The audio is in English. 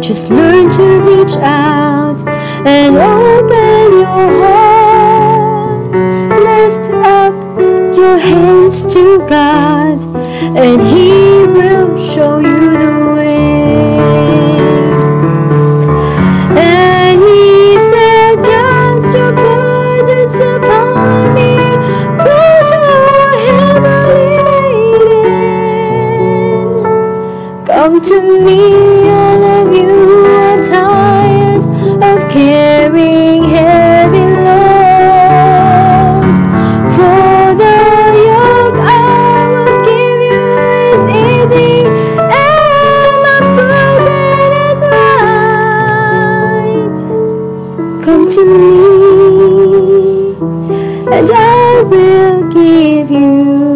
Just learn to reach out and open your heart. Lift up your hands to God, and He will show you the way. And He said, cast your burdens upon me, those who are heavily laden. Come to me, all of you are tired of carrying heavy load. For the yoke I will give you is easy, and my burden is light. Come to me, and I will give you